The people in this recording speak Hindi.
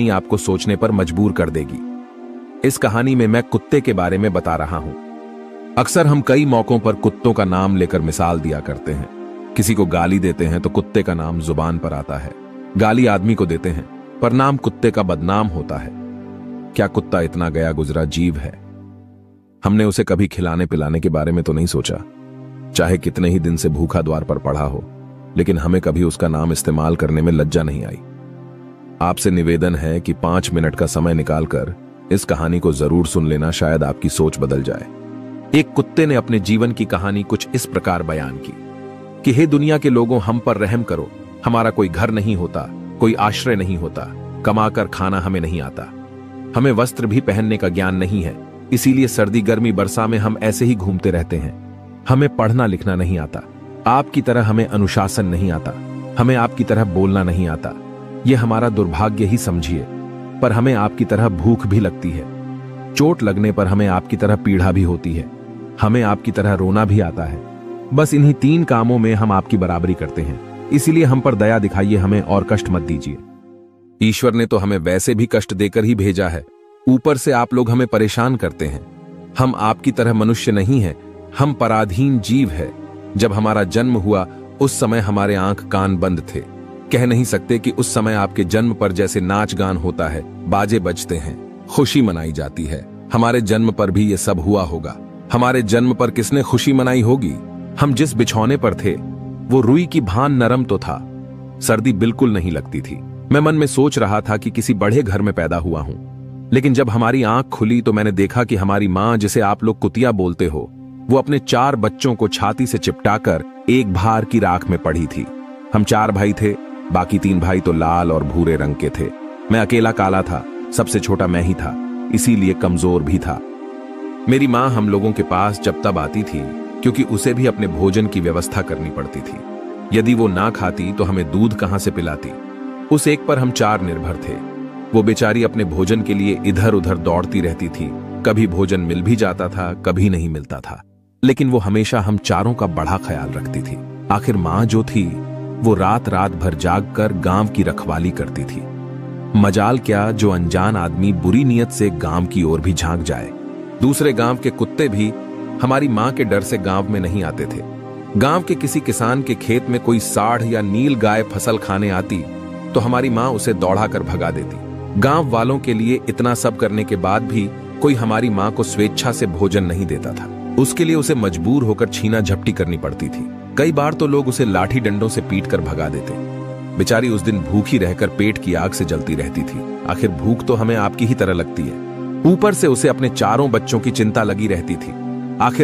कहानी आपको सोचने पर मजबूर कर देगी। इस कहानी में मैं कुत्ते के बारे में बता रहा हूं। अक्सर हम कई मौकों पर कुत्तों का नाम लेकर मिसाल दिया करते हैं। किसी को गाली देते हैं तो कुत्ते का नाम जुबान पर आता है। गाली आदमी को देते हैं पर नाम कुत्ते का बदनाम होता है। क्या कुत्ता इतना गया गुजरा जीव है? हमने उसे कभी खिलाने पिलाने के बारे में तो नहीं सोचा। चाहे कितने ही दिन से भूखा द्वार पर पड़ा हो, लेकिन हमें कभी उसका नाम इस्तेमाल करने में लज्जा नहीं आई। आपसे निवेदन है कि 5 मिनट का समय निकालकर इस कहानी को जरूर सुन लेना, शायद आपकी सोच बदल जाए। एक कुत्ते ने अपने जीवन की कहानी कुछ इस प्रकार बयान की कि हे दुनिया के लोगों, हम पर रहम करो। हमारा कोई घर नहीं होता, कोई आश्रय नहीं होता, कमाकर खाना हमें नहीं आता, हमें वस्त्र भी पहनने का ज्ञान नहीं है, इसीलिए सर्दी गर्मी बरसा में हम ऐसे ही घूमते रहते हैं। हमें पढ़ना लिखना नहीं आता, आपकी तरह हमें अनुशासन नहीं आता, हमें आपकी तरह बोलना नहीं आता, यह हमारा दुर्भाग्य ही समझिए, पर हमें आपकी तरह भूख भी लगती है, चोट लगने पर हमें आपकी तरह पीड़ा भी होती है, हमें आपकी तरह रोना भी आता है। बस इन्हीं 3 कामों में हम आपकी बराबरी करते हैं, इसीलिए हम पर दया दिखाइए, हमें और कष्ट मत दीजिए। ईश्वर ने तो हमें वैसे भी कष्ट देकर ही भेजा है, ऊपर से आप लोग हमें परेशान करते हैं। हम आपकी तरह मनुष्य नहीं हैं, हम पराधीन जीव है। जब हमारा जन्म हुआ उस समय हमारे आंख कान बंद थे। कह नहीं सकते कि उस समय आपके जन्म पर जैसे नाच गान होता है, बाजे बजते हैं, खुशी मनाई जाती है, हमारे जन्म पर भी ये सब हुआ होगा। हमारे जन्म पर किसने खुशी मनाई होगी? हम जिस बिछौने पर थे वो रुई की भान नरम तो था, सर्दी बिल्कुल नहीं लगती थी। मैं मन में सोच रहा था कि किसी बड़े घर में पैदा हुआ हूं, लेकिन जब हमारी आंख खुली तो मैंने देखा कि हमारी मां, जिसे आप लोग कुतिया बोलते हो, वो अपने 4 बच्चों को छाती से चिपटाकर एक भार की राख में पड़ी थी। हम 4 भाई थे, बाकी 3 भाई तो लाल और भूरे रंग के थे। मैं अकेला काला था, सबसे छोटा मैं ही था, इसीलिए कमजोर भी था। मेरी माँ हम लोगों के पास जब तब आती थी क्योंकि उसे भी अपने भोजन की व्यवस्था करनी पड़ती थी। यदि वो ना खाती तो हमें दूध कहाँ से पिलाती? उस एक पर हम 4 निर्भर थे। वो बेचारी अपने भोजन के लिए इधर उधर दौड़ती रहती थी, कभी भोजन मिल भी जाता था, कभी नहीं मिलता था, लेकिन वो हमेशा हम 4 का बड़ा ख्याल रखती थी। आखिर माँ जो थी वो रात रात भर जाग कर गांव की रखवाली करती थी। मजाल क्या जो अनजान आदमी बुरी नीयत से गांव की ओर भी झांक जाए। दूसरे गांव के कुत्ते भी हमारी माँ के डर से गांव में नहीं आते थे। गांव के किसी किसान के खेत में कोई साढ़ या नील गाय फसल खाने आती तो हमारी माँ उसे दौड़ा कर भगा देती। गांव वालों के लिए इतना सब करने के बाद भी कोई हमारी माँ को स्वेच्छा से भोजन नहीं देता था। उसके लिए उसे मजबूर होकर छीना झपटी करनी पड़ती थी। कई बार तो लोग उसे लाठी डंडों से पीट कर भगा देते। बेचारी उस दिन भूखी रहकर पेट की आग से जलती रहती थी। आखिर भूख तो हमें आपकी ही तरह लगती है। ऊपर से उसे अपने 4 बच्चों की चिंता लगी रहती थी।